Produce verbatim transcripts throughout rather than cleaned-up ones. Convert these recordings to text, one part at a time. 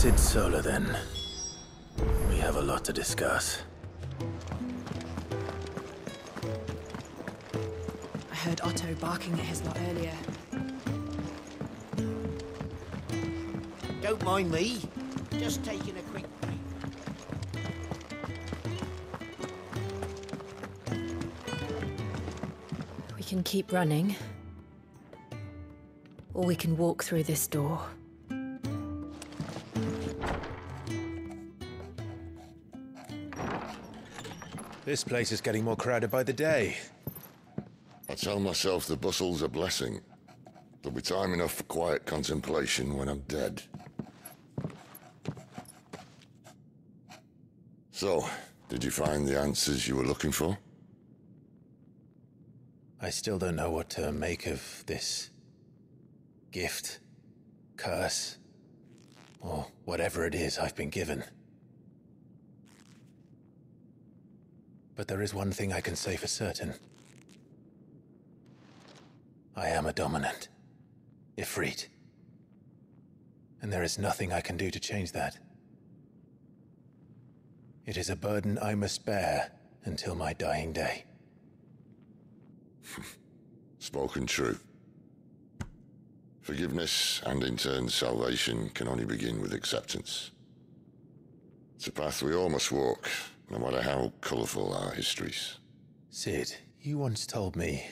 Sit sola then. We have a lot to discuss. I heard Otto barking at his lot earlier. Don't mind me. Just taking a quick break. We can keep running. Or we can walk through this door. This place is getting more crowded by the day. I tell myself the bustle's a blessing. There'll be time enough for quiet contemplation when I'm dead. So, did you find the answers you were looking for? I still don't know what to make of this gift, curse, or whatever it is I've been given. But there is one thing I can say for certain. I am a dominant, Ifrit. And there is nothing I can do to change that. It is a burden I must bear until my dying day. Spoken true. Forgiveness, and in turn salvation, can only begin with acceptance. It's a path we all must walk, no matter how colourful our histories. Sid, you once told me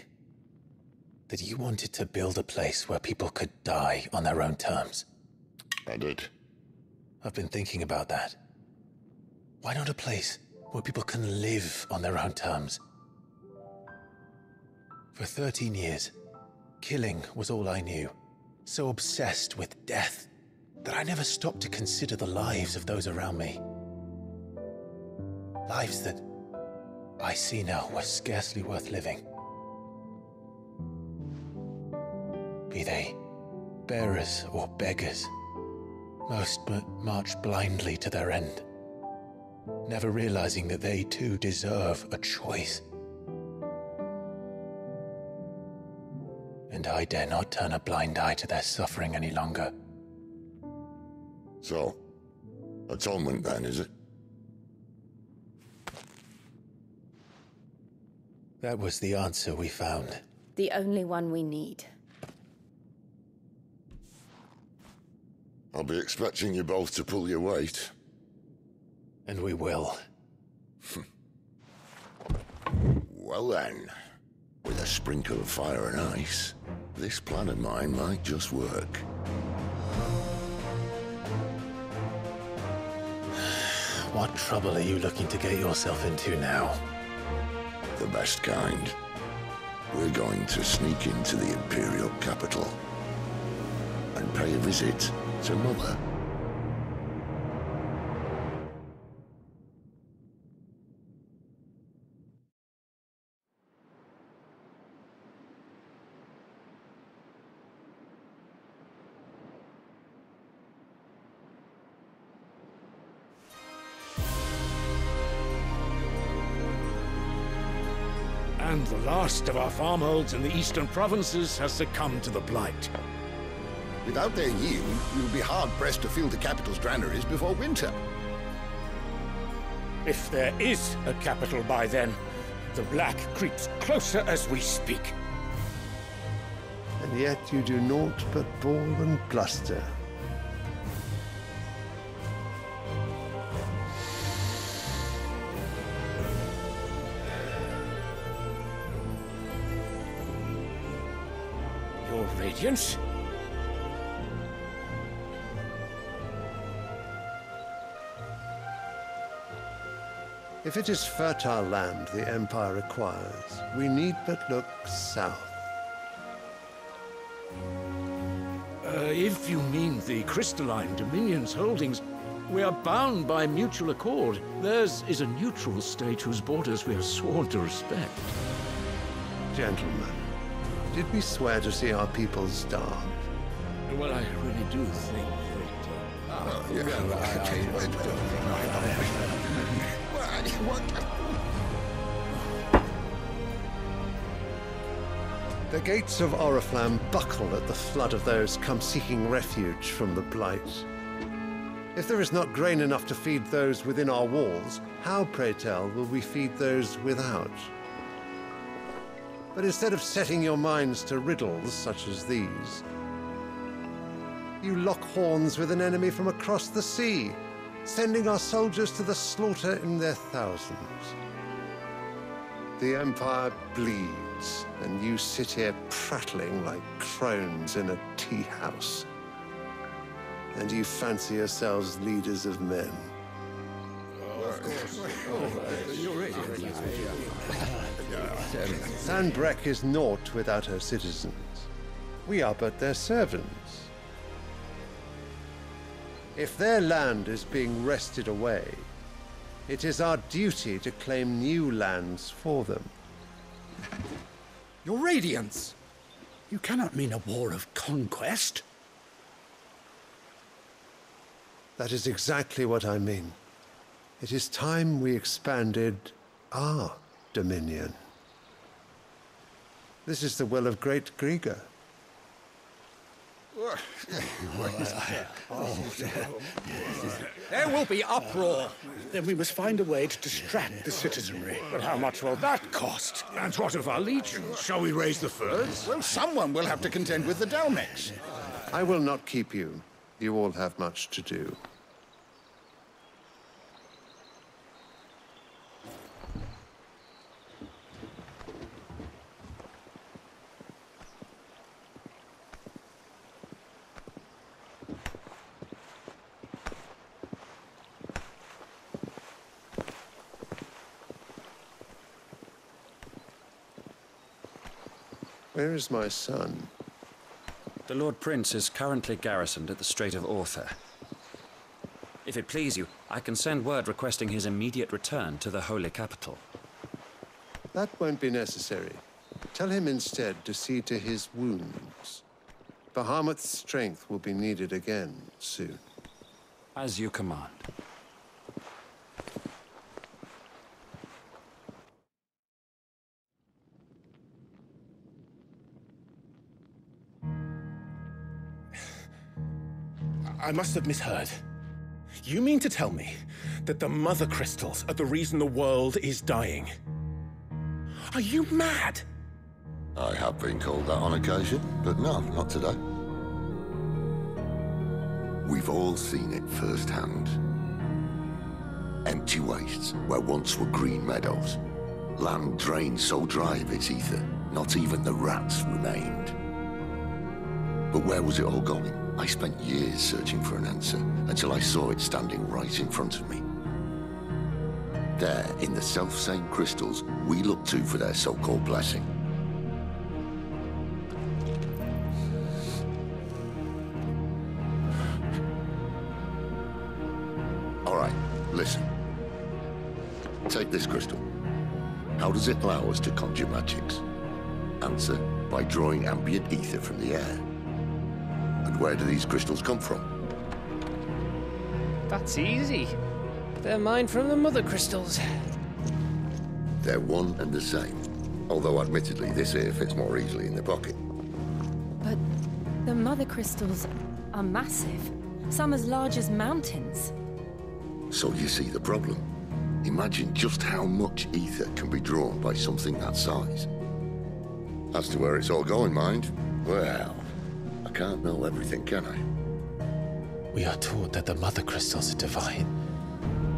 that you wanted to build a place where people could die on their own terms. I did. I've been thinking about that. Why not a place where people can live on their own terms? For thirteen years, killing was all I knew. So obsessed with death that I never stopped to consider the lives of those around me. Lives that I see now were scarcely worth living. Be they bearers or beggars, most but march blindly to their end, never realizing that they too deserve a choice. And I dare not turn a blind eye to their suffering any longer. So, atonement then, is it? That was the answer we found. The only one we need. I'll be expecting you both to pull your weight. And we will. Well then, with a sprinkle of fire and ice, this plan of mine might just work. What trouble are you looking to get yourself into now? The best kind. We're going to sneak into the Imperial capital and pay a visit to Mother. And the last of our farmholds in the eastern provinces has succumbed to the blight. Without their yield, you'll be hard-pressed to fill the capital's granaries before winter. If there is a capital by then, the Black creeps closer as we speak. And yet you do naught but bawl and bluster. Radiance? If it is fertile land the Empire requires, we need but look south. Uh, if you mean the crystalline Dominion's holdings, we are bound by mutual accord. Theirs is a neutral state whose borders we have sworn to respect. Gentlemen, did we swear to see our people starve? Well, I really do think that... The gates of Oriflamme buckle at the flood of those come seeking refuge from the Blight. If there is not grain enough to feed those within our walls, how, pray tell, will we feed those without? But instead of setting your minds to riddles such as these, you lock horns with an enemy from across the sea, sending our soldiers to the slaughter in their thousands. The Empire bleeds, and you sit here prattling like crones in a tea house. And you fancy yourselves leaders of men. Sanbreque is naught without her citizens. We are but their servants. If their land is being wrested away, it is our duty to claim new lands for them. Your Radiance! You cannot mean a war of conquest. That is exactly what I mean. It is time we expanded our dominion. This is the will of Great Grieger. There will be uproar. Then we must find a way to distract the citizenry. But how much will that cost? And what of our legions? Shall we raise the Furs? Well, someone will have to contend with the Dalmex. I will not keep you. You all have much to do. Where is my son? The Lord Prince is currently garrisoned at the Strait of Ortha. If it please you, I can send word requesting his immediate return to the Holy Capital. That won't be necessary. Tell him instead to see to his wounds. Bahamut's strength will be needed again soon. As you command. I must have misheard. You mean to tell me that the mother crystals are the reason the world is dying? Are you mad? I have been called that on occasion, but no, not today. We've all seen it firsthand. Empty wastes where once were green meadows. Land drained so dry of its ether, not even the rats remained. But where was it all going? I spent years searching for an answer, until I saw it standing right in front of me. There, in the self-same crystals we looked to for their so-called blessing. All right, listen. Take this crystal. How does it allow us to conjure magics? Answer, by drawing ambient ether from the air. And where do these crystals come from? That's easy. They're mine from the mother crystals. They're one and the same. Although admittedly, this here fits more easily in the pocket. But the mother crystals are massive. Some as large as mountains. So you see the problem. Imagine just how much ether can be drawn by something that size. As to where it's all going, mind, well... I can't know everything, can I? We are taught that the mother crystals are divine.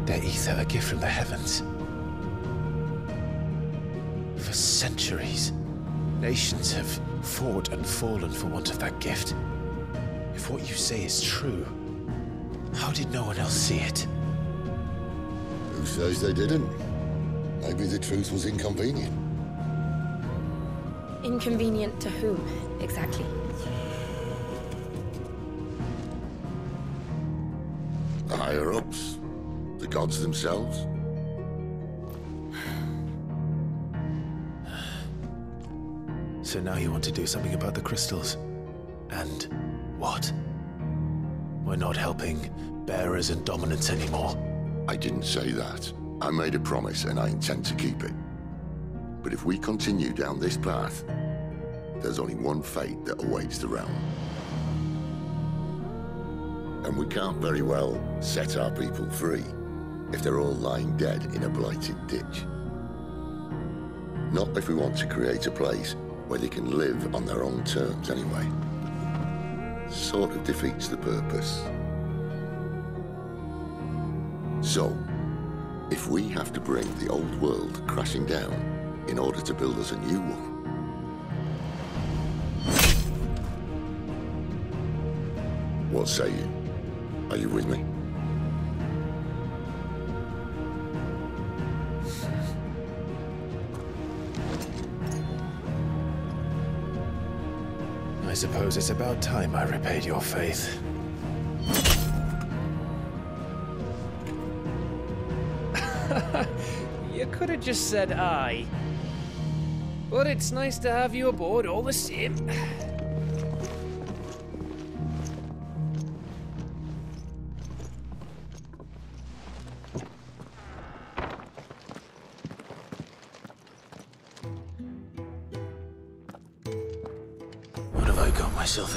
Their ether a gift from the heavens. For centuries, nations have fought and fallen for want of that gift. If what you say is true, how did no one else see it? Who says they didn't? Maybe the truth was inconvenient. Inconvenient to whom, exactly? The higher-ups? The gods themselves? So now you want to do something about the crystals? And what? We're not helping bearers and dominants anymore. I didn't say that. I made a promise and I intend to keep it. But if we continue down this path, there's only one fate that awaits the realm. and we can't very well set our people free if they're all lying dead in a blighted ditch. Not if we want to create a place where they can live on their own terms anyway. Sort of defeats the purpose. So, if we have to bring the old world crashing down in order to build us a new one, what say you? Are you with me? I suppose it's about time I repaid your faith. You could have just said aye. But it's nice to have you aboard all the same.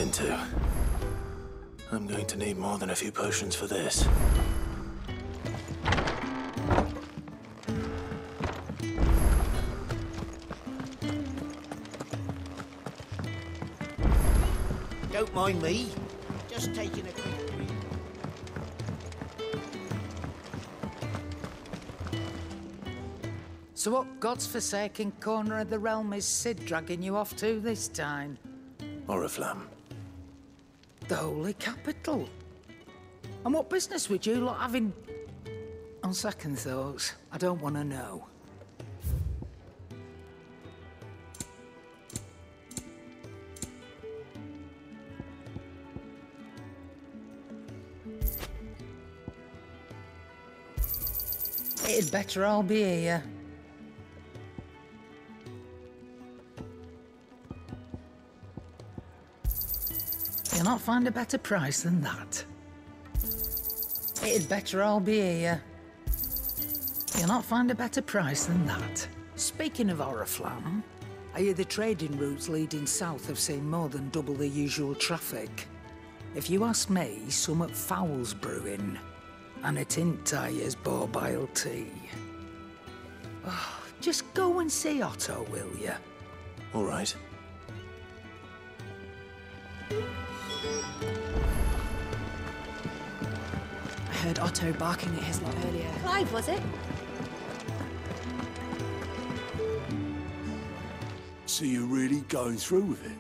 Into. I'm going to need more than a few potions for this. Don't mind me. Just taking a quick break. So what god's forsaken corner of the realm is Cid dragging you off to this time? Oriflamme. The holy capital. And what business would you lot having? On second thoughts, I don't want to know. It'd better all be here. Not find a better price than that. It'd better all be here. You'll not find a better price than that. Speaking of Oriflamme, I hear the trading routes leading south have seen more than double the usual traffic. If you ask me, some at foul's brewing, and at Intire's Borbile tea. Oh, just go and see Otto, will you? All right. I heard Otto barking at his lot earlier. Clive, was it? So you're really going through with it?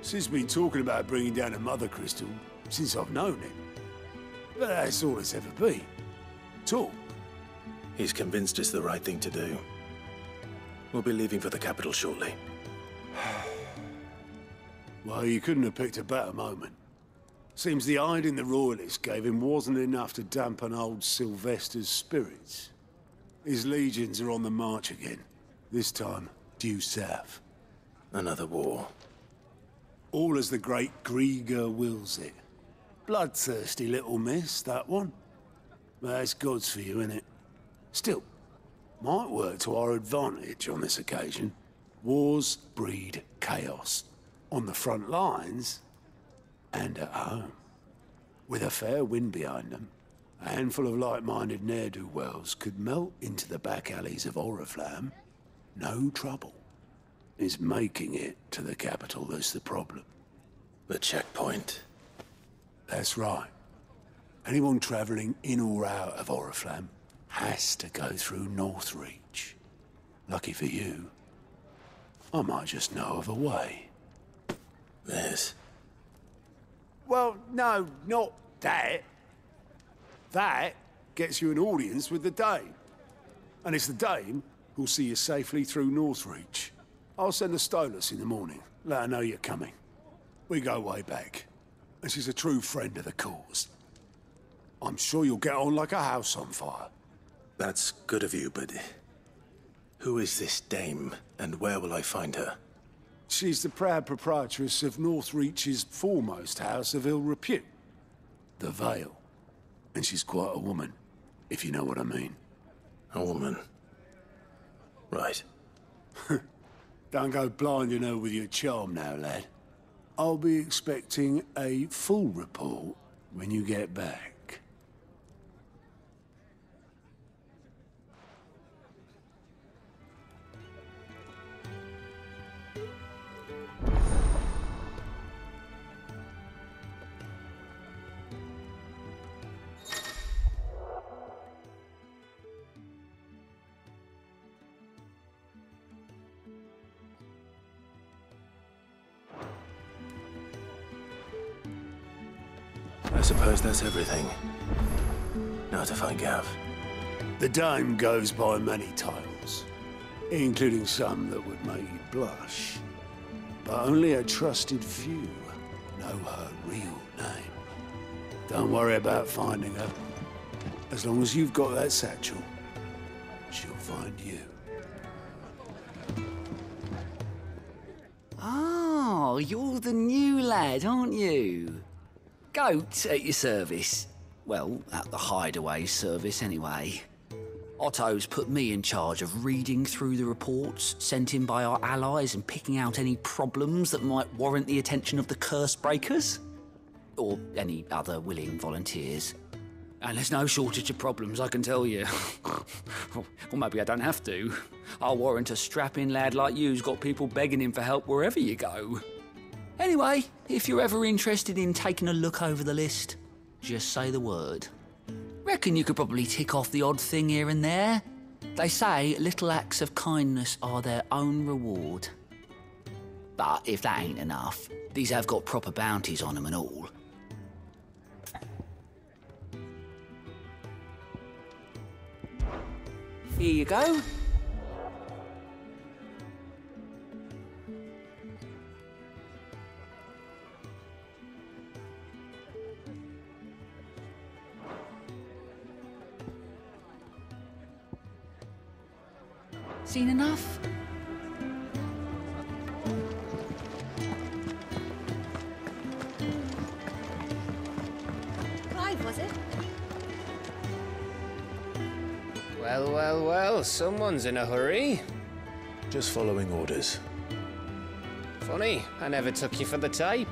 Sid's been talking about bringing down a mother crystal since I've known him. But that's all it's ever been. Talk. He's convinced it's the right thing to do. We'll be leaving for the capital shortly. Well, you couldn't have picked a better moment. Seems the hiding the Royalists gave him wasn't enough to dampen old Sylvester's spirits. His legions are on the march again, this time due south. Another war. All as the great Grieger wills it. Bloodthirsty little miss, that one. That's gods for you, innit? Still, might work to our advantage on this occasion. Wars breed chaos. On the front lines, and at home. With a fair wind behind them, a handful of like-minded ne'er-do-wells could melt into the back alleys of Oriflamme. No trouble. It's making it to the capital that's the problem. The checkpoint. That's right. Anyone travelling in or out of Oriflamme has to go through Northreach. Lucky for you, I might just know of a way. This. Well, no, not that. That gets you an audience with the Dame. And it's the Dame who'll see you safely through Northreach. I'll send the Stolas in the morning, let her know you're coming. We go way back, and she's a true friend of the cause. I'm sure you'll get on like a house on fire. That's good of you, but who is this Dame, and where will I find her? She's the proud proprietress of Northreach's foremost house of ill repute, The Vale. And she's quite a woman, if you know what I mean. A woman? Right. Don't go blinding her with your charm now, lad. I'll be expecting a full report when you get back. I suppose that's everything. Now to find Gav. The dame goes by many titles, including some that would make you blush. But only a trusted few know her real name. Don't worry about finding her. As long as you've got that satchel, she'll find you. Oh, you're the new lad, aren't you? Goat at your service. Well, at the hideaway service anyway. Otto's put me in charge of reading through the reports sent in by our allies and picking out any problems that might warrant the attention of the curse breakers. Or any other willing volunteers. And there's no shortage of problems, I can tell you. Or maybe I don't have to. I'll warrant a strapping lad like you's got people begging him for help wherever you go. Anyway, if you're ever interested in taking a look over the list, just say the word. Reckon you could probably tick off the odd thing here and there. They say little acts of kindness are their own reward. But if that ain't enough, these have got proper bounties on them and all. Here you go. Seen enough? Clive, was it? Well, well, well, someone's in a hurry. Just following orders. Funny, I never took you for the type.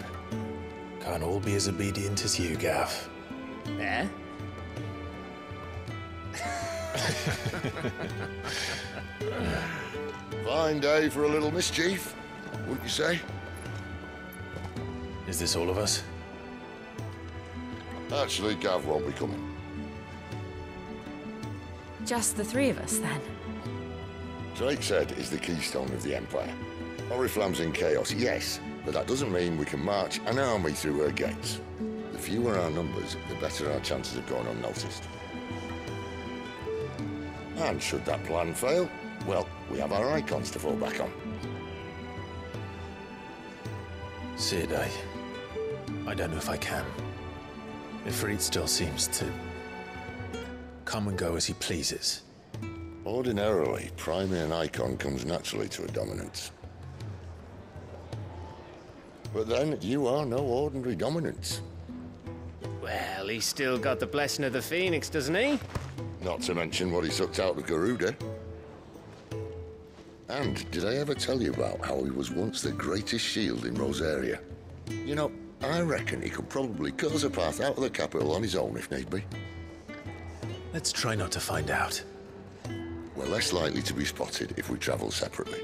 Can't all be as obedient as you, Gav. Eh? Fine day for a little mischief, wouldn't you say? Is this all of us? Actually, Gav won't be coming. Just the three of us, then? Drake's Head is the keystone of the Empire. Oriflamme's in chaos, yes, but that doesn't mean we can march an army through her gates. The fewer our numbers, the better our chances of going unnoticed. And should that plan fail, well, we have our icons to fall back on. Sid, I... I don't know if I can. Ifrit still seems to... come and go as he pleases. Ordinarily, priming an icon comes naturally to a dominance. But then, you are no ordinary dominance. Well, he's still got the blessing of the Phoenix, doesn't he? Not to mention what he sucked out of Garuda. And did I ever tell you about how he was once the greatest shield in Rosaria? You know, I reckon he could probably cut us a path out of the capital on his own if need be. Let's try not to find out. We're less likely to be spotted if we travel separately.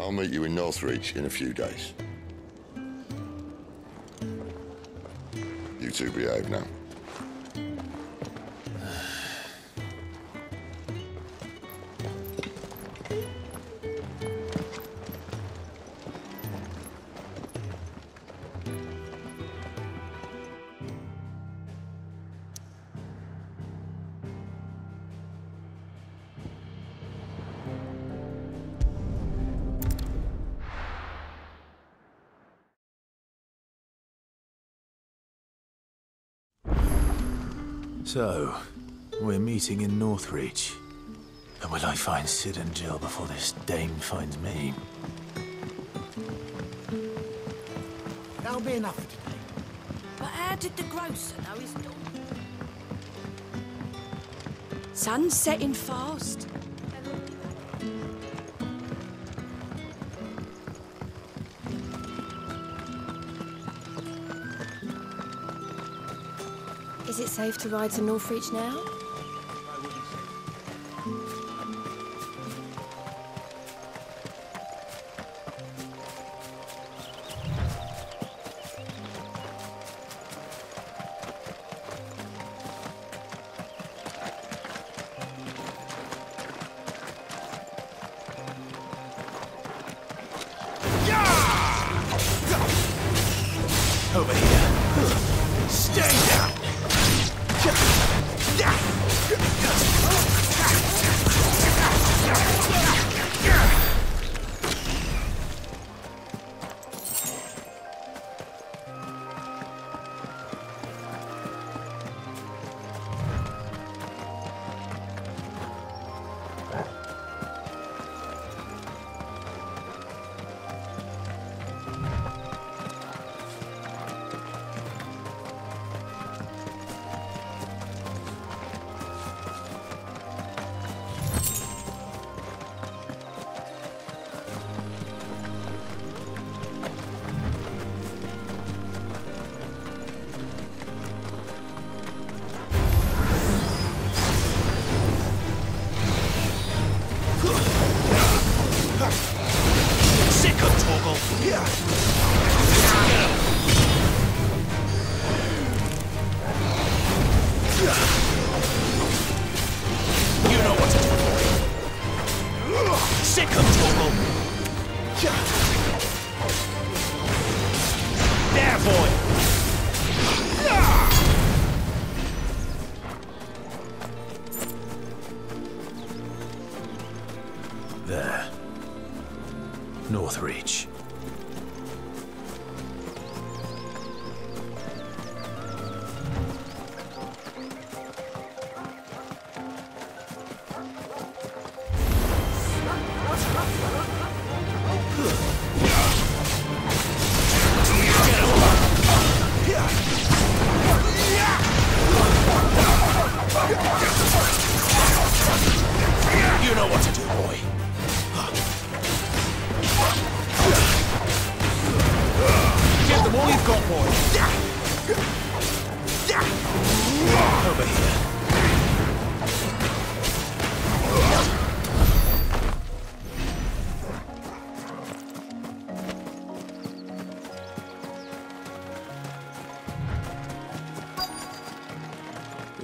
I'll meet you in Northreach in a few days. You two behave now. So, we're meeting in Northreach. And will I find Sid and Jill before this dame finds me? That'll be enough for today. But how did the grocer know his daughter? Sun's setting fast. Is it safe to ride to Northreach now?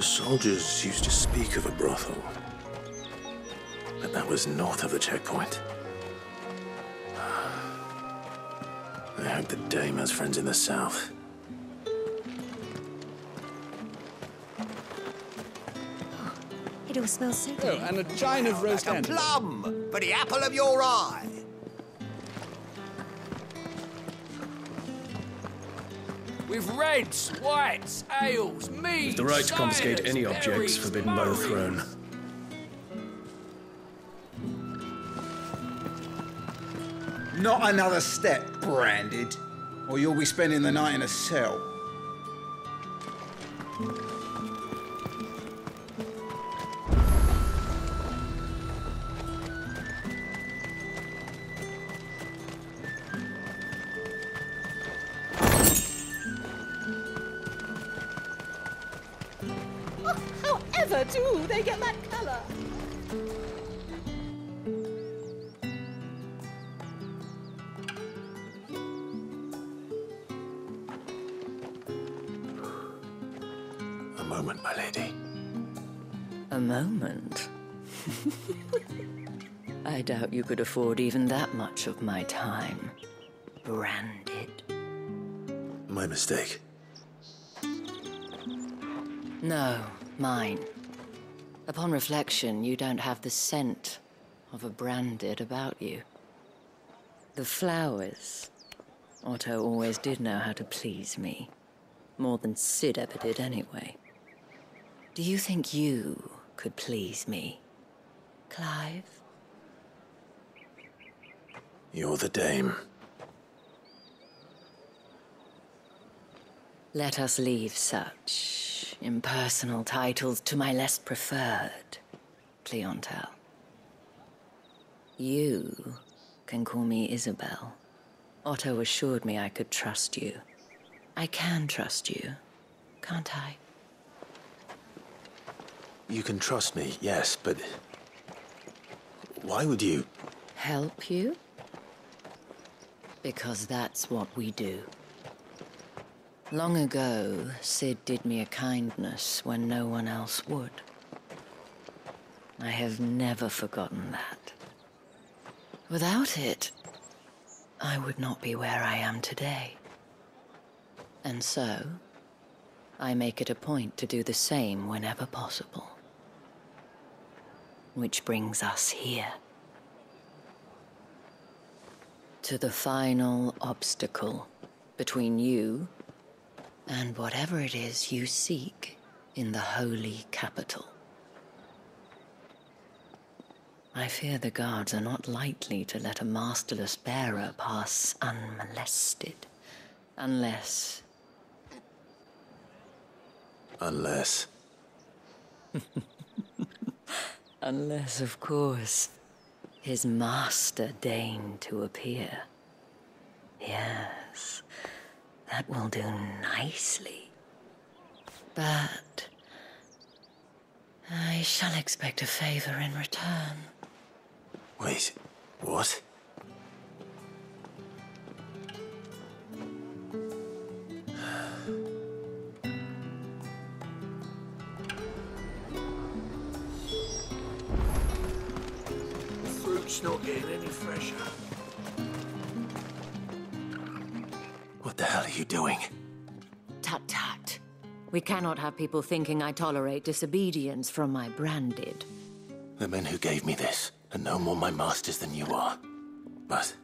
Soldiers used to speak of a brothel, but that was north of the checkpoint. I hope the dame has friends in the south. Oh, it all smells so good. Oh, and a giant of roast like a plum for the apple of your eye. With reds, whites, ales, meats, the right to confiscate any objects forbidden by the throne. Not another step, branded, or you'll be spending the night in a cell. Could afford even that much of my time. Branded. My mistake. No, mine. Upon reflection, you don't have the scent of a branded about you. The flowers. Otto always did know how to please me. More than Sid ever did anyway. Do you think you could please me, Clive? You're the dame. Let us leave such impersonal titles to my less preferred clientele. You can call me Isabelle. Otto assured me I could trust you. I can trust you, can't I? You can trust me, yes, but why would you? Help you? Because that's what we do. Long ago, Cid did me a kindness when no one else would. I have never forgotten that. Without it, I would not be where I am today. And so, I make it a point to do the same whenever possible. Which brings us here. To the final obstacle between you and whatever it is you seek in the holy capital. I fear the guards are not likely to let a masterless bearer pass unmolested, unless... Unless... Unless, of course, his master deigned to appear. Yes, that will do nicely. But I shall expect a favor in return. Wait, what? It's not getting any fresher. What the hell are you doing? Tut tut. We cannot have people thinking I tolerate disobedience from my branded. The men who gave me this are no more my masters than you are. But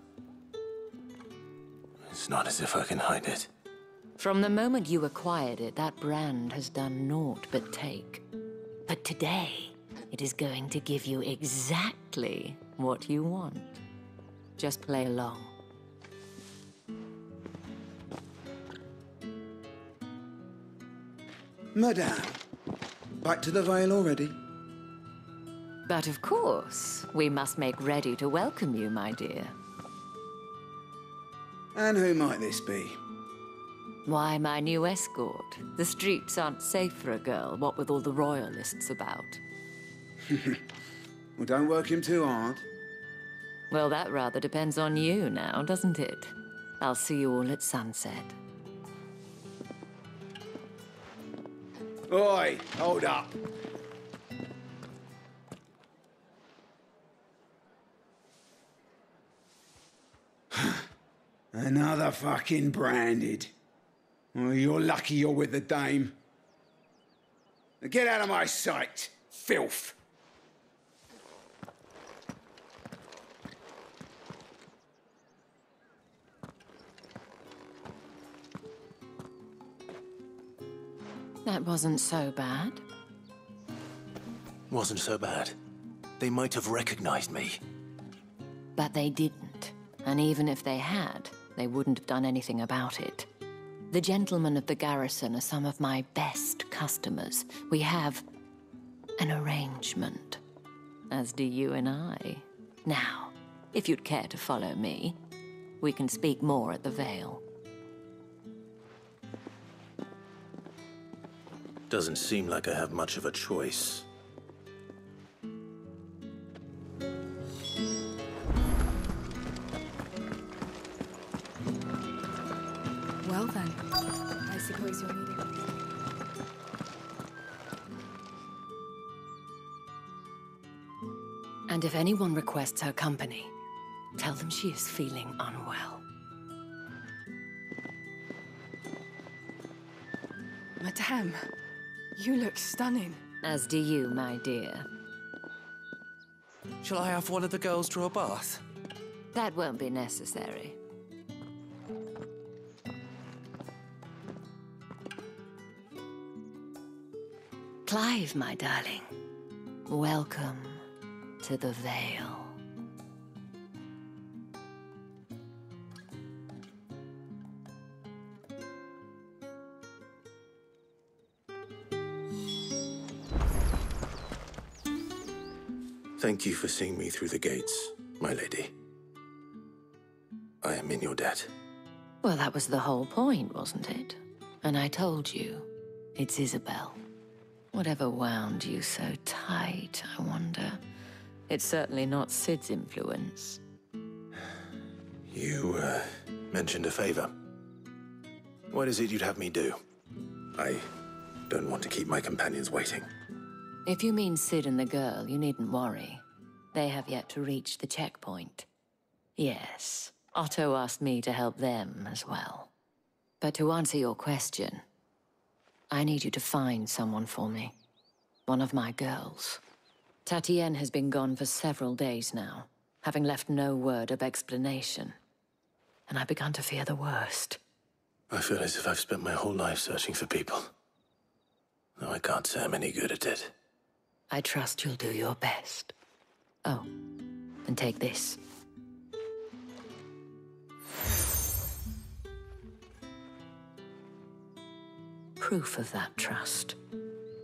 it's not as if I can hide it. From the moment you acquired it, that brand has done naught but take. But today, it is going to give you exactly what you want. Just play along. Madame, back to the Vale already? But of course, we must make ready to welcome you, my dear. And who might this be? Why, my new escort. The streets aren't safe for a girl, what with all the royalists about. Well, don't work him too hard. Well, that rather depends on you now, doesn't it? I'll see you all at sunset. Oi, hold up. Another fucking branded. Well, you're lucky you're with the dame. Now get out of my sight, filth. That wasn't so bad. Wasn't so bad. They might have recognized me. But they didn't. And even if they had, they wouldn't have done anything about it. The gentlemen of the garrison are some of my best customers. We have an arrangement, as do you and I. Now, if you'd care to follow me, we can speak more at the Vale. Doesn't seem like I have much of a choice. Well then, I suppose you're needed. And if anyone requests her company, tell them she is feeling unwell. Madame. You look stunning. As do you, my dear. Shall I have one of the girls draw a bath? That won't be necessary. Clive, my darling. Welcome to the Vale. Thank you for seeing me through the gates, my lady. I am in your debt. Well, that was the whole point, wasn't it? And I told you, it's Isabelle. Whatever wound you so tight, I wonder. It's certainly not Sid's influence. You, uh, mentioned a favor. What is it you'd have me do? I don't want to keep my companions waiting. If you mean Sid and the girl, you needn't worry. They have yet to reach the checkpoint. Yes, Otto asked me to help them as well. But to answer your question, I need you to find someone for me. One of my girls. Tatienne has been gone for several days now, having left no word of explanation. And I've begun to fear the worst. I feel as if I've spent my whole life searching for people. Though I can't say I'm any good at it. I trust you'll do your best. Oh, and take this. Proof of that trust.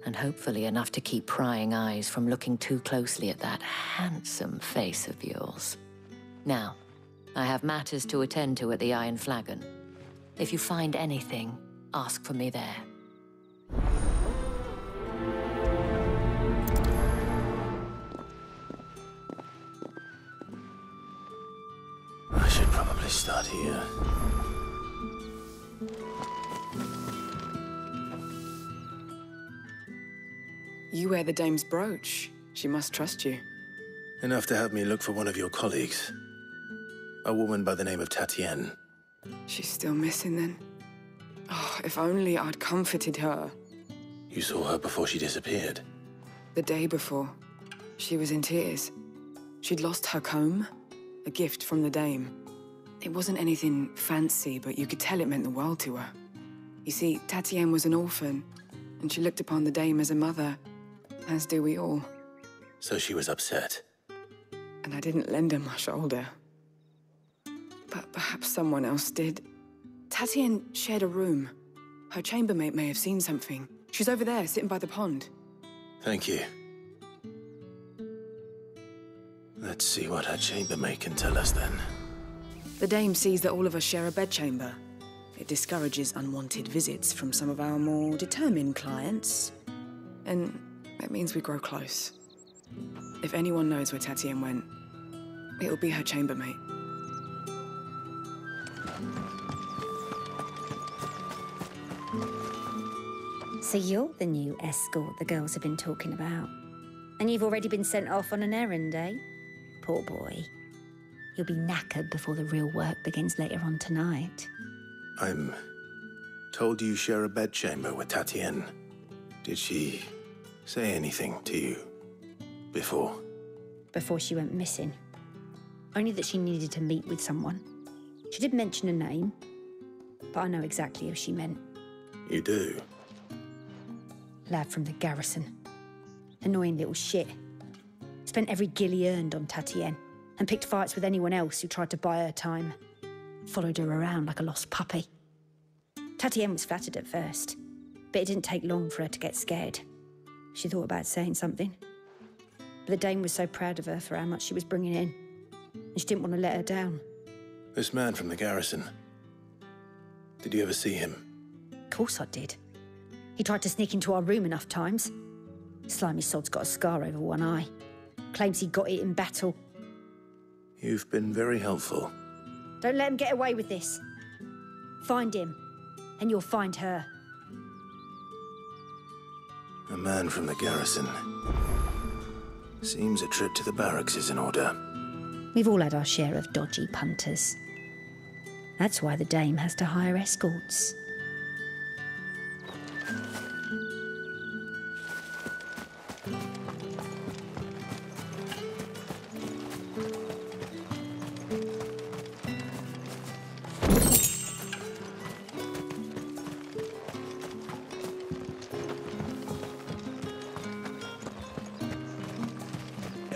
And hopefully enough to keep prying eyes from looking too closely at that handsome face of yours. Now, I have matters to attend to at the Iron Flagon. If you find anything, ask for me there. I should probably start here. You wear the dame's brooch. She must trust you. Enough to have me look for one of your colleagues. A woman by the name of Tatienne. She's still missing then? Oh, if only I'd comforted her. You saw her before she disappeared? The day before. She was in tears. She'd lost her comb, a gift from the dame. It wasn't anything fancy, but you could tell it meant the world to her. You see, Tatienne was an orphan, and she looked upon the dame as a mother, as do we all. So she was upset. And I didn't lend her my shoulder. But perhaps someone else did. Tatienne shared a room. Her chambermaid may have seen something. She's over there, sitting by the pond. Thank you. Let's see what her chambermaid can tell us then. The dame sees that all of us share a bedchamber. It discourages unwanted visits from some of our more determined clients. And that means we grow close. If anyone knows where Tatienne went, it'll be her chambermaid. So you're the new escort the girls have been talking about. And you've already been sent off on an errand, eh? Poor boy. You'll be knackered before the real work begins later on tonight. I'm told you share a bedchamber with Tatienne. Did she say anything to you before? Before she went missing. Only that she needed to meet with someone. She did mention a name, but I know exactly who she meant. You do? Lad from the garrison. Annoying little shit. Spent every gill he earned on Tatienne and picked fights with anyone else who tried to buy her time. Followed her around like a lost puppy. Tatienne was flattered at first, but it didn't take long for her to get scared. She thought about saying something. But the dame was so proud of her for how much she was bringing in, and she didn't want to let her down. This man from the garrison, did you ever see him? Of course I did. He tried to sneak into our room enough times. Slimy sod's got a scar over one eye. Claims he got it in battle. You've been very helpful. Don't let him get away with this. Find him, and you'll find her. A man from the garrison. Seems a trip to the barracks is in order. We've all had our share of dodgy punters. That's why the dame has to hire escorts.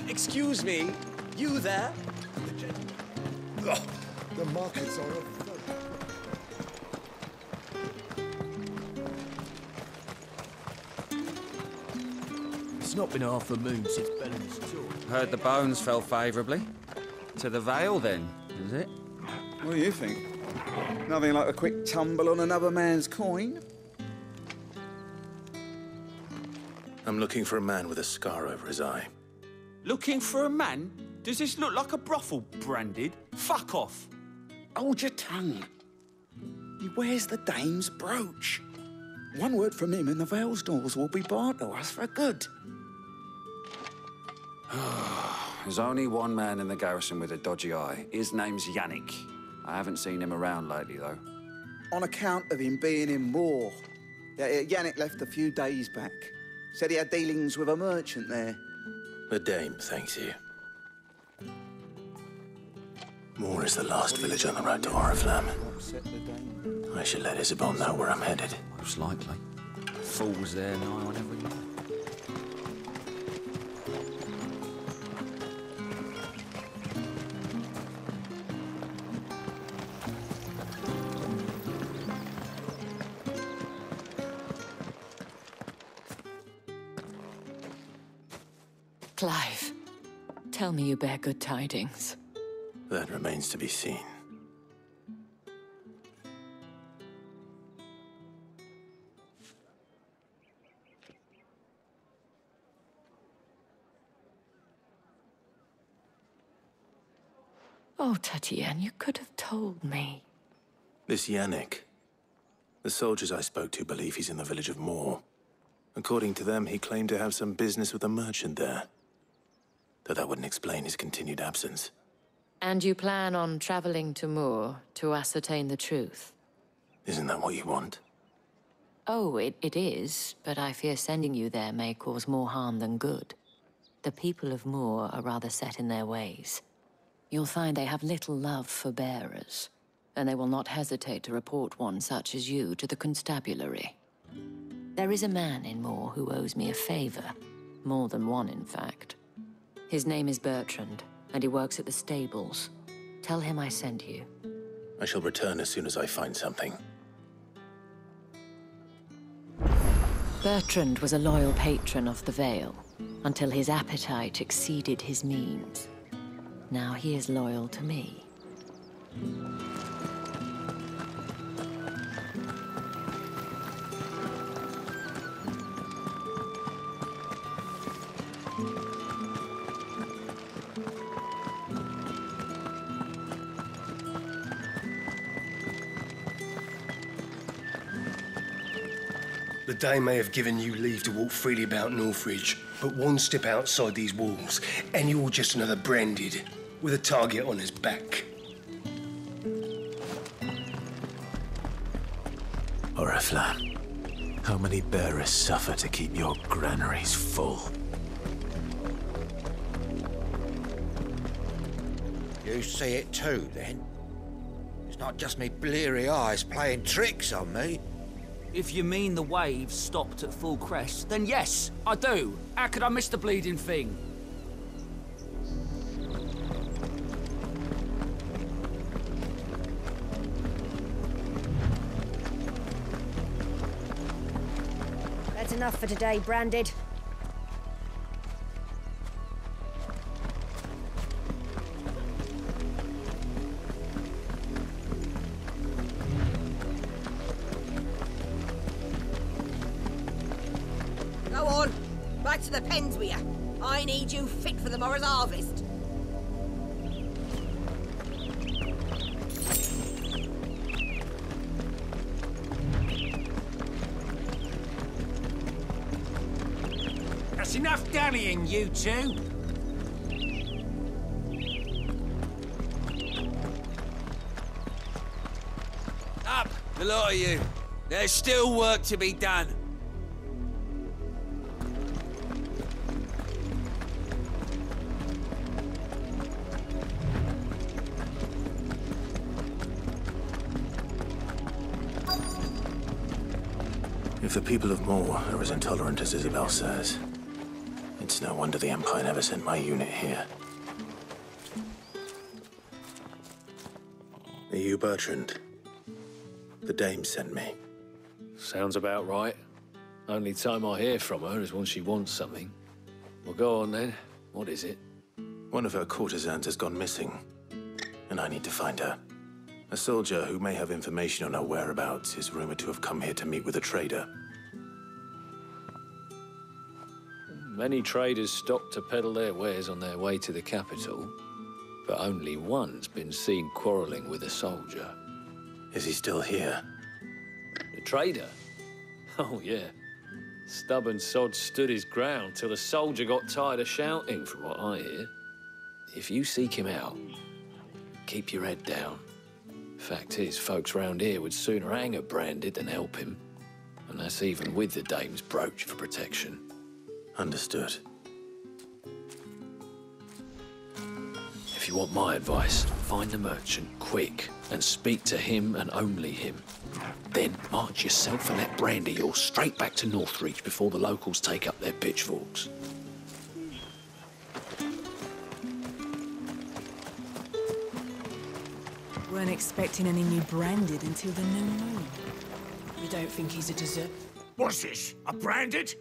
Excuse me, you there? Oh, the markets are open. It's not been half a moon since Ben's talk. Heard the bones fell favourably. To the Vale then, is it? What do you think? Nothing like a quick tumble on another man's coin. I'm looking for a man with a scar over his eye. Looking for a man? Does this look like a brothel branded? Fuck off. Hold your tongue. He wears the dame's brooch. One word from him and the Vale's doors will be barred to us for good. There's only one man in the garrison with a dodgy eye. His name's Yannick. I haven't seen him around lately, though. On account of him being in Moor. Yannick left a few days back. Said he had dealings with a merchant there. The dame thanks you. Moor is the last village on the road to Oriflamme. I should let Isabelle know where I'm headed. Most likely. Fools there nigh on every night. Clive, tell me you bear good tidings. That remains to be seen. Oh, Tatienne, you could have told me. This Yannick. The soldiers I spoke to believe he's in the village of Moor. According to them, he claimed to have some business with a merchant there. Though that wouldn't explain his continued absence. And you plan on traveling to Moor to ascertain the truth? Isn't that what you want? Oh, it, it is, but I fear sending you there may cause more harm than good. The people of Moor are rather set in their ways. You'll find they have little love for bearers, and they will not hesitate to report one such as you to the constabulary. There is a man in Moor who owes me a favor. More than one, in fact. His name is Bertrand, and he works at the stables. Tell him I sent you. I shall return as soon as I find something. Bertrand was a loyal patron of the Vale, until his appetite exceeded his means. Now he is loyal to me. The day may have given you leave to walk freely about Northreach, but one step outside these walls, and you're just another branded, with a target on his back. Oriflamme, how many bearers suffer to keep your granaries full? You see it too, then? It's not just me bleary eyes playing tricks on me. If you mean the waves stopped at full crest, then yes, I do. How could I miss the bleeding thing? That's enough for today, branded. The pens with you. I need you fit for the morrow's harvest. That's enough dallying, you two. Up, the lot of you. There's still work to be done. If the people of Moor are as intolerant as Isabelle says, it's no wonder the Empire never sent my unit here. Are you Bertrand? The dame sent me. Sounds about right. Only time I hear from her is when she wants something. Well, go on then. What is it? One of her courtesans has gone missing, and I need to find her. A soldier who may have information on her whereabouts is rumored to have come here to meet with a trader. Many traders stop to peddle their wares on their way to the capital, but only one's been seen quarreling with a soldier. Is he still here? The trader? Oh, yeah. Stubborn sod stood his ground till the soldier got tired of shouting, from what I hear. If you seek him out, keep your head down. Fact is, folks round here would sooner hang a branded than help him. And that's even with the dame's brooch for protection. Understood. If you want my advice, find the merchant quick and speak to him and only him. Then march yourself and that brandy all straight back to Northreach before the locals take up their pitchforks. Weren't expecting any new branded until the new moon. You don't think he's a dessert? What's this? A branded?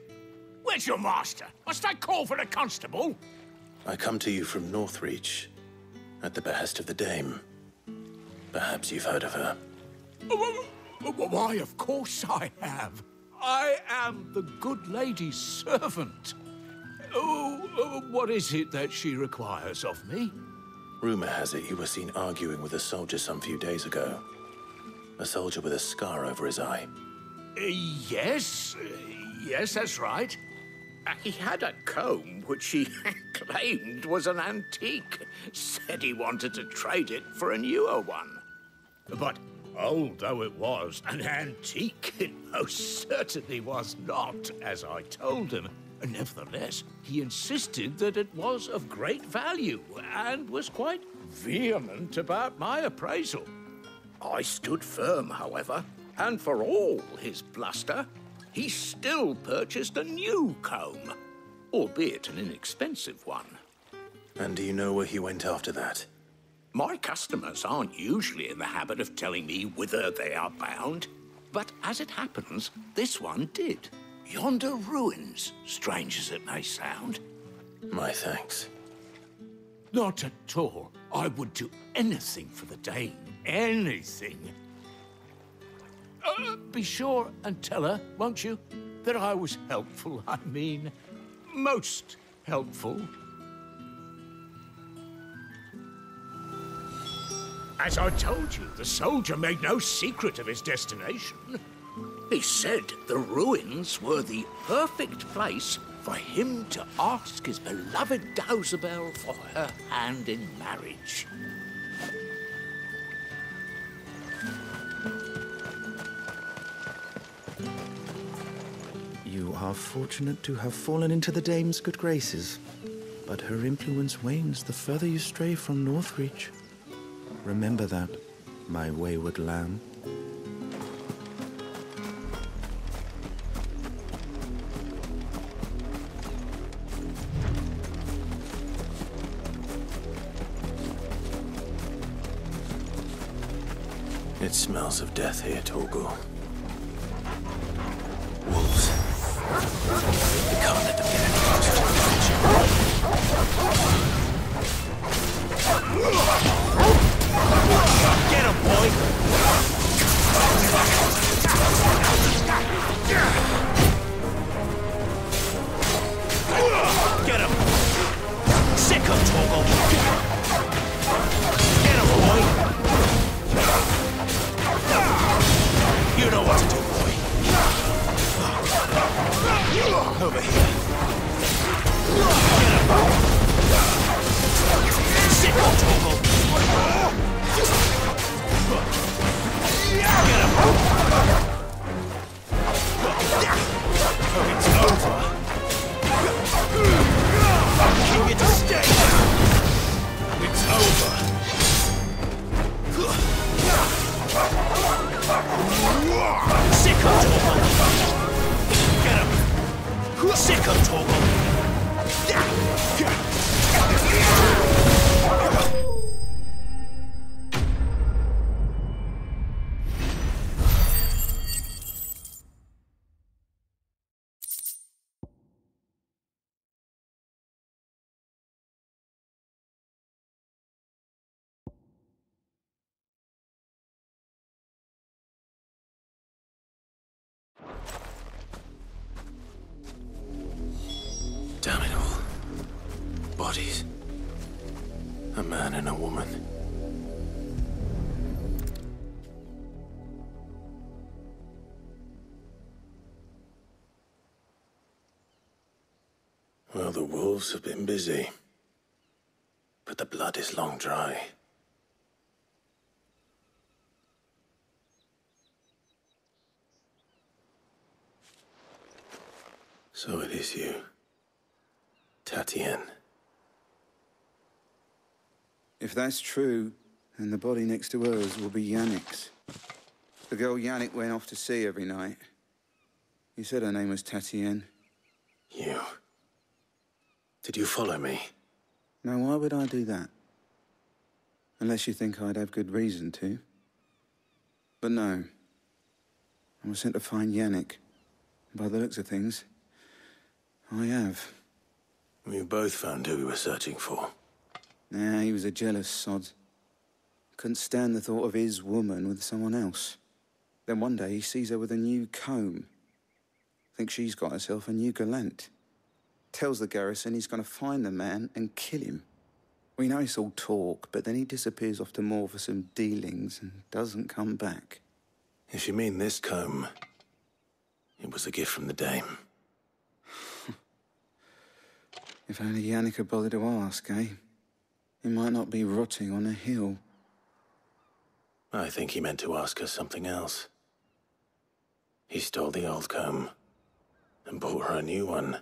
Where's your master? Must I call for a constable? I come to you from Northreach, at the behest of the dame. Perhaps you've heard of her. Why, of course I have. I am the good lady's servant. Oh, what is it that she requires of me? Rumour has it you were seen arguing with a soldier some few days ago. A soldier with a scar over his eye. Uh, yes, uh, yes, that's right. Uh, he had a comb which he claimed was an antique. Said he wanted to trade it for a newer one. But old though it was, an antique it most certainly was not, as I told him. Nevertheless, he insisted that it was of great value and was quite vehement about my appraisal. I stood firm, however, and for all his bluster, he still purchased a new comb, albeit an inexpensive one. And do you know where he went after that? My customers aren't usually in the habit of telling me whither they are bound, but as it happens, this one did. Yonder ruins, strange as it may sound. My thanks. Not at all. I would do anything for the dame. Anything. Uh, be sure and tell her, won't you, that I was helpful, I mean, most helpful. As I told you, the soldier made no secret of his destination. He said the ruins were the perfect place for him to ask his beloved Dauzabel for her hand in marriage. You are fortunate to have fallen into the dame's good graces, but her influence wanes the further you stray from Northreach. Remember that, my wayward lamb. It smells of death here, Torgo. Wolves. We can't let them get any closer to the kitchen. Get him, boy! Get him! Sick him, Torgo! Get him, boy! You know what to do, boy. Over here. Get him. Sick old Torgo. Get him. It's over. You get to stay. It's over. Sick of Torgo! Get him! Sick of Torgo! Damn it all. Bodies. A man and a woman. Well, the wolves have been busy. But the blood is long dry. So it is you, Tatienne. If that's true, then the body next to hers will be Yannick's. The girl Yannick went off to sea every night. You said her name was Tatienne. You. Did you follow me? No, why would I do that? Unless you think I'd have good reason to. But no. I was sent to find Yannick. By the looks of things, I have. We both found who we were searching for. Nah, he was a jealous sod. Couldn't stand the thought of his woman with someone else. Then one day he sees her with a new comb. Thinks she's got herself a new gallant. Tells the garrison he's going to find the man and kill him. We know it's all talk, but then he disappears off to Moor for some dealings and doesn't come back. If you mean this comb, it was a gift from the dame. If only Yannick had bothered to ask, eh? He might not be rotting on a hill. I think he meant to ask her something else. He stole the old comb and bought her a new one.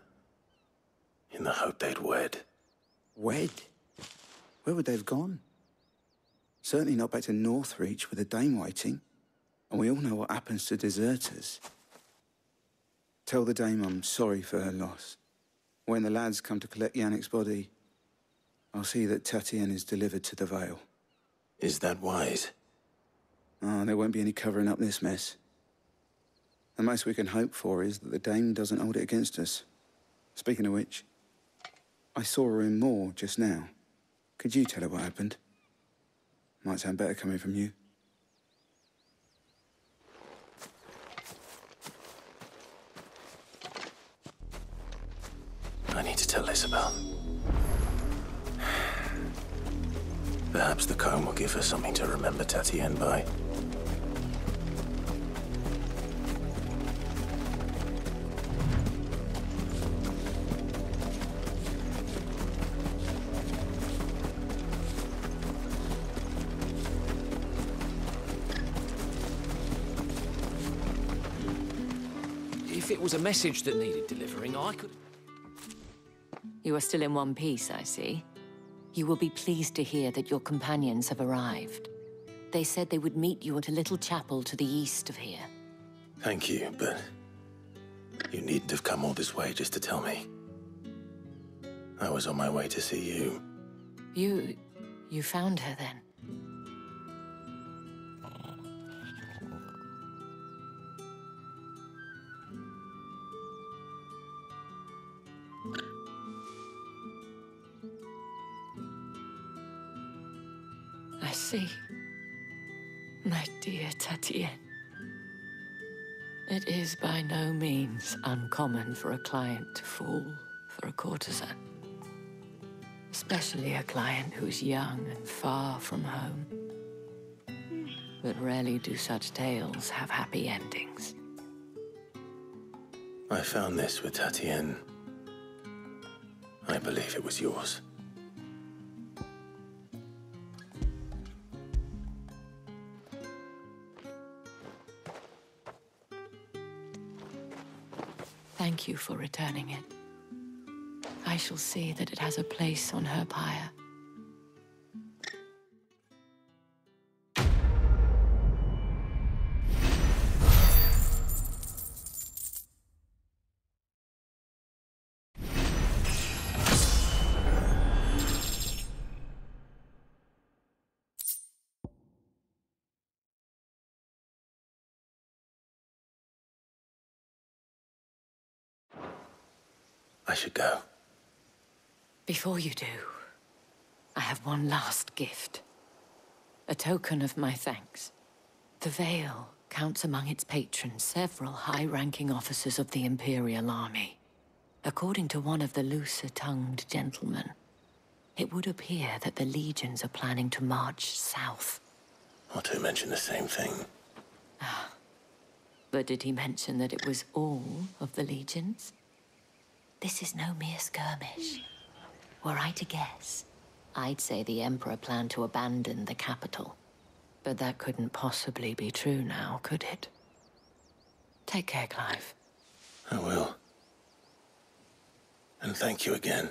In the hope they'd wed. Wed? Where would they have gone? Certainly not back to Northreach with the dame waiting. And we all know what happens to deserters. Tell the dame I'm sorry for her loss. When the lads come to collect Yannick's body, I'll see that Tatienne is delivered to the Vale. Is that wise? Ah, oh, there won't be any covering up this mess. The most we can hope for is that the dame doesn't hold it against us. Speaking of which, I saw her in Moor just now. Could you tell her what happened? Might sound better coming from you. I need to tell Isabelle. Perhaps the comb will give her something to remember Tatienne by. If it was a message that needed delivering, I could... You are still in one piece, I see. You will be pleased to hear that your companions have arrived. They said they would meet you at a little chapel to the east of here. Thank you, but you needn't have come all this way just to tell me. I was on my way to see you. You... you found her then? See, my dear Tatienne, it is by no means uncommon for a client to fall for a courtesan, especially a client who is young and far from home. But rarely do such tales have happy endings. I found this with Tatienne. I believe it was yours. Thank you for returning it. I shall see that it has a place on her pyre. I should go. Before you do, I have one last gift. A token of my thanks. The Vale counts among its patrons several high-ranking officers of the Imperial Army. According to one of the looser-tongued gentlemen, it would appear that the legions are planning to march south. Our two mentioned the same thing. Ah. But did he mention that it was all of the legions? This is no mere skirmish. Were I to guess, I'd say the Emperor planned to abandon the capital. But that couldn't possibly be true now, could it? Take care, Clive. I will. And thank you again.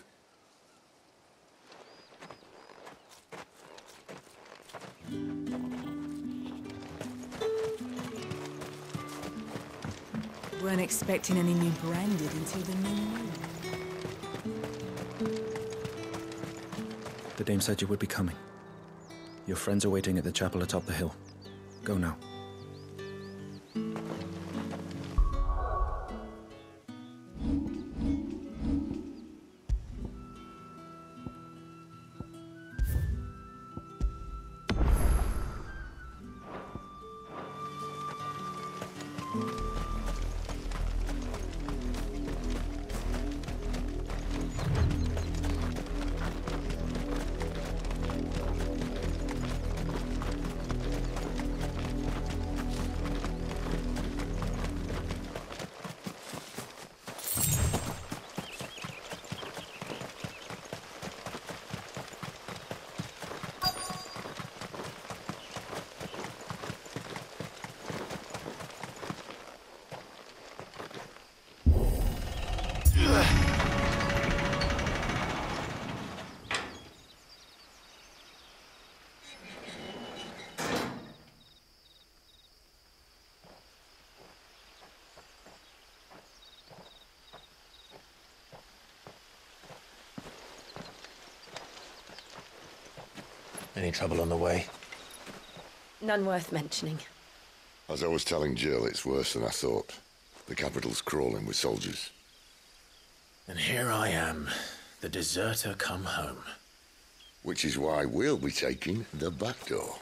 Weren't expecting any new branded until the new moon. The dame said you would be coming. Your friends are waiting at the chapel atop the hill. Go now. Any trouble on the way? None worth mentioning. As I was telling Jill, it's worse than I thought. The capital's crawling with soldiers. And here I am, the deserter come home. Which is why we'll be taking the back door.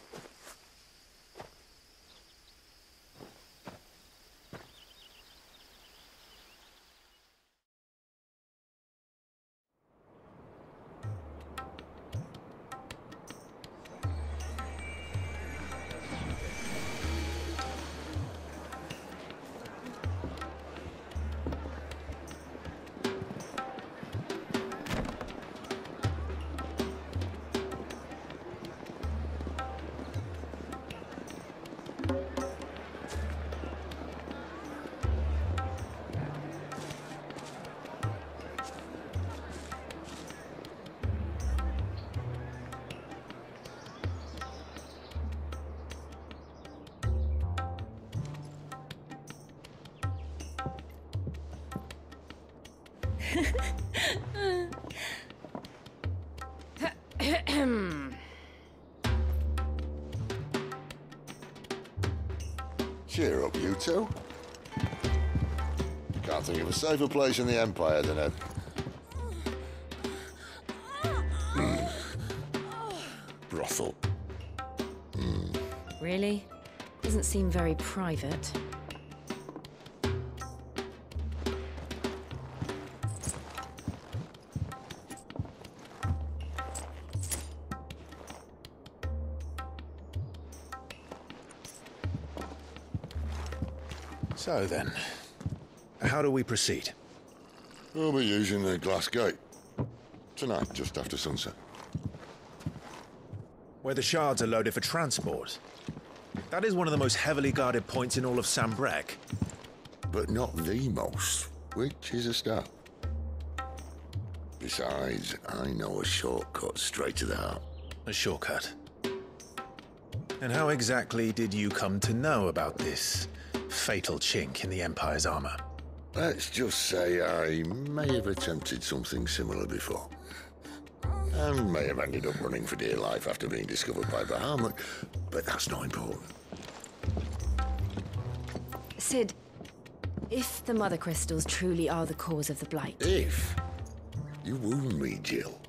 Cheer up, you two. Can't think of a safer place in the Empire than a... Mm. brothel. Mm. Really? Doesn't seem very private. So then, how do we proceed? We'll be using the glass gate. Tonight, just after sunset. Where the shards are loaded for transport. That is one of the most heavily guarded points in all of Sanbreque. But not the most, which is a start. Besides, I know a shortcut straight to the heart. A shortcut? And how exactly did you come to know about this fatal chink in the Empire's armor? Let's just say I may have attempted something similar before. And may have ended up running for dear life after being discovered by Bahamut, but that's not important. Cid, if the Mother Crystals truly are the cause of the Blight... If? You wound me, Jill.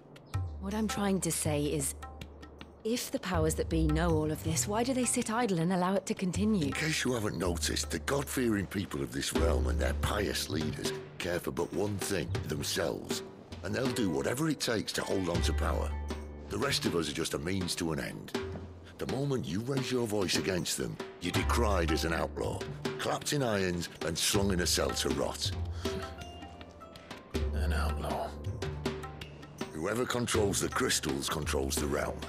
What I'm trying to say is, if the powers that be know all of this, why do they sit idle and allow it to continue? In case you haven't noticed, the God-fearing people of this realm and their pious leaders care for but one thing, themselves, and they'll do whatever it takes to hold on to power. The rest of us are just a means to an end. The moment you raise your voice against them, you're decried as an outlaw, clapped in irons and slung in a cell to rot. An outlaw. Whoever controls the crystals controls the realm,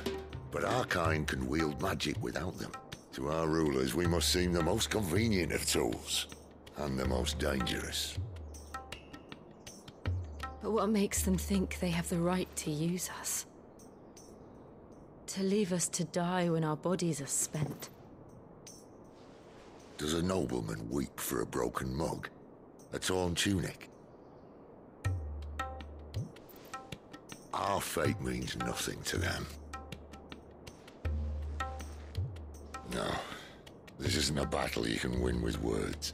but our kind can wield magic without them. To our rulers, we must seem the most convenient of tools, and the most dangerous. But what makes them think they have the right to use us? To leave us to die when our bodies are spent? Does a nobleman weep for a broken mug? A torn tunic? Our fate means nothing to them. No, this isn't a battle you can win with words.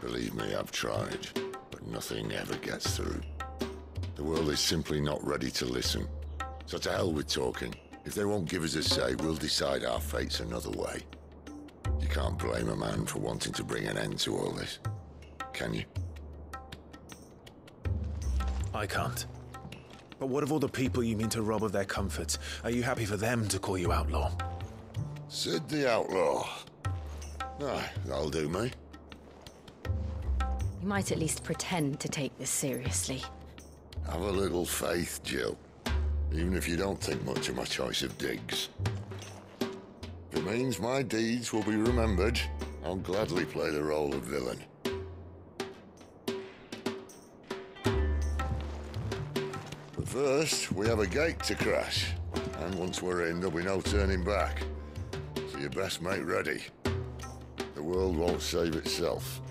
Believe me, I've tried, but nothing ever gets through. The world is simply not ready to listen. So to hell with talking. If they won't give us a say, we'll decide our fates another way. You can't blame a man for wanting to bring an end to all this, can you? I can't. But what of all the people you mean to rob of their comforts? Are you happy for them to call you outlaw? Sid the outlaw. No, that'll do me. You might at least pretend to take this seriously. Have a little faith, Jill. Even if you don't think much of my choice of digs. If it means my deeds will be remembered, I'll gladly play the role of villain. But first, we have a gate to crash. And once we're in, there'll be no turning back. So you best make ready. The world won't save itself.